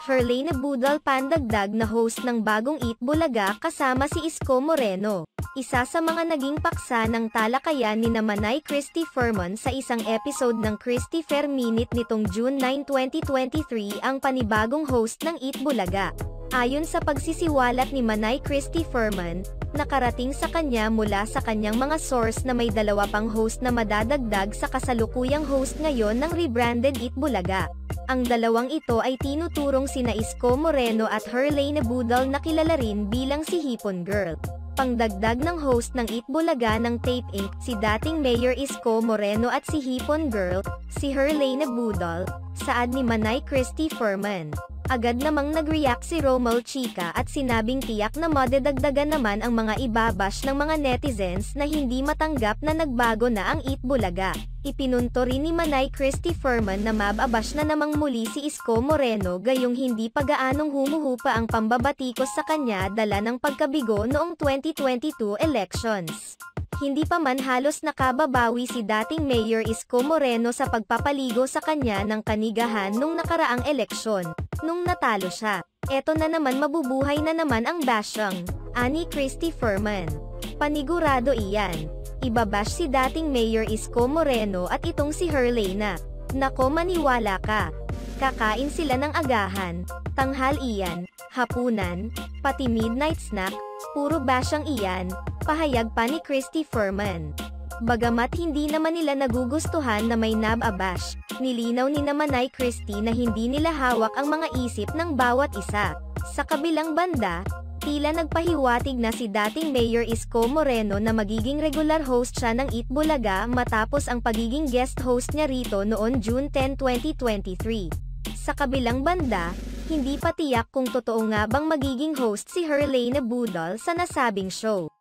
Herlene Budol pandagdag na host ng bagong Eat Bulaga kasama si Isko Moreno, isa sa mga naging paksa ng talakayan ni Manay Cristy Fermin sa isang episode ng Christy Fair Minute nitong June 9, 2023 ang panibagong host ng Eat Bulaga. Ayon sa pagsisiwalat ni Manay Cristy Fermin, nakarating sa kanya mula sa kanyang mga source na may dalawa pang host na madadagdag sa kasalukuyang host ngayon ng rebranded Eat Bulaga. Ang dalawang ito ay tinuturong sina Isko Moreno at Herlene Budol na kilala rin bilang si Hipon Girl. Pangdagdag ng host ng Eat Bulaga ng Tape Inc., si dating Mayor Isko Moreno at si Hipon Girl, si Herlene Budol, saad ni Manay Cristy Fermin. Agad namang nag-react si Romel Chika at sinabing tiyak na madedagdagan naman ang mga ibabash ng mga netizens na hindi matanggap na nagbago na ang Eat Bulaga. Ipinunto rin ni Manay Cristy Fermin na mababash na namang muli si Isko Moreno gayong hindi pa gaanong humuhupa ang pambabatikos sa kanya dala ng pagkabigo noong 2022 elections. Hindi pa man halos nakababawi si dating Mayor Isko Moreno sa pagpapaligo sa kanya ng kanigahan nung nakaraang eleksyon, nung natalo siya. Eto na naman, mabubuhay na naman ang basyang, ani Cristy Fermin. Panigurado iyan. Ibabash si dating Mayor Isko Moreno at itong si Herlene. Nako, maniwala ka. Kakain sila ng agahan, tanghal iyan, hapunan, pati midnight snack, puro basyang iyan. Pahayag pa ni Cristy Fermin. Bagamat hindi naman nila nagugustuhan na may nababash, nilinaw ni Manay Cristy na hindi nila hawak ang mga isip ng bawat isa. Sa kabilang banda, tila nagpahiwatig na si dating Mayor Isko Moreno na magiging regular host siya ng Eat Bulaga matapos ang pagiging guest host niya rito noon June 10, 2023. Sa kabilang banda, hindi pa tiyak kung totoo nga bang magiging host si Herlene Budol sa nasabing show.